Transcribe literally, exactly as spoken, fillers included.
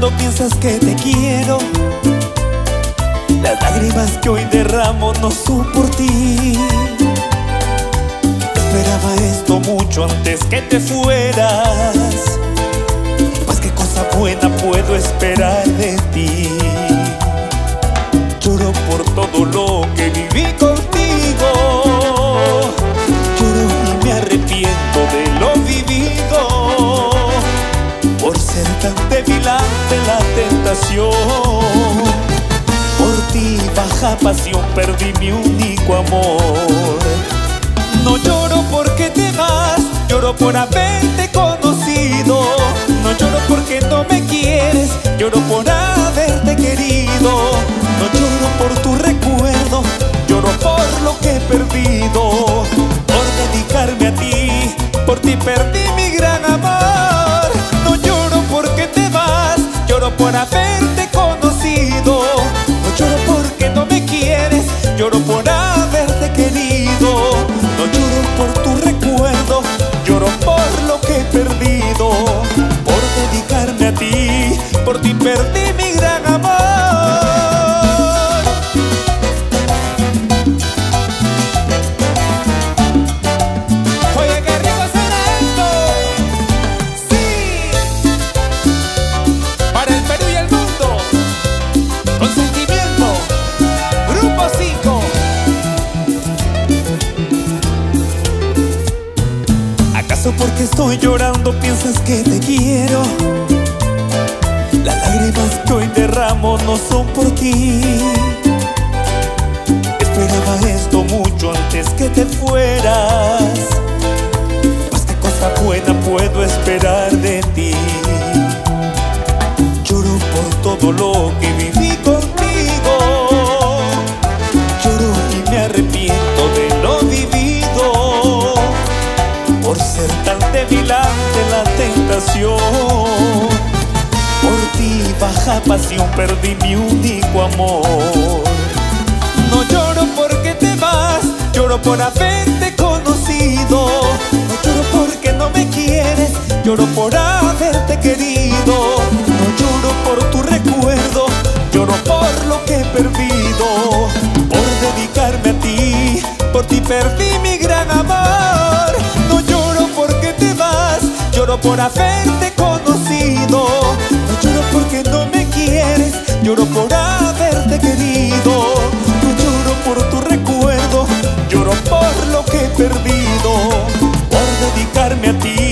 cuando piensas que te quiero. Las lágrimas que hoy derramo no son por ti. Esperaba esto mucho antes que te fueras. Más que cosa buena puedo esperar de ti. Lloro por todo lo que viví contigo. Lloro y me arrepiento de lo vivido, por ser tan débil ante la tentación. Por ti, baja pasión, perdí mi único amor. No lloro porque te vas, lloro por haberte conocido. No lloro porque no me quieres, lloro por haberte querido. No lloro por tu recuerdo, lloro por lo que he perdido. Por dedicarme a ti, por ti perdí mi gran amor. No lloro porque te vas, lloro por haberte conocido. No lloro porque no me quieres, lloro por haberte querido. No lloro por tu recuerdo, lloro por lo que he perdido. Por dedicarme a ti, por ti perdí mi gran amor. Oye, qué rico será esto. Sí, para el Perú y el mundo, con sentimiento, Grupo cinco. ¿Acaso porque estoy llorando piensas que te quiero? Las lágrimas que hoy derramo no son por ti. Esperaba esto mucho antes que te fueras. Más que cosa buena puedo esperar de ti. Lloro por todo lo que viví contigo. Lloro y me arrepiento de lo vivido, por ser tan débil ante la tentación. Por ti, baja pasión, perdí mi único amor. No lloro porque te vas, lloro por haberte conocido. No lloro porque no me quieres, lloro por haberte querido. No lloro por tu recuerdo, lloro por lo que he perdido. Por dedicarme a ti, por ti perdí mi gran amor. No lloro porque te vas, lloro por haberte conocido. No lloro porque no me quieres, lloro por haberte querido. No lloro por tu recuerdo, lloro por lo que he perdido. Por dedicarme a ti.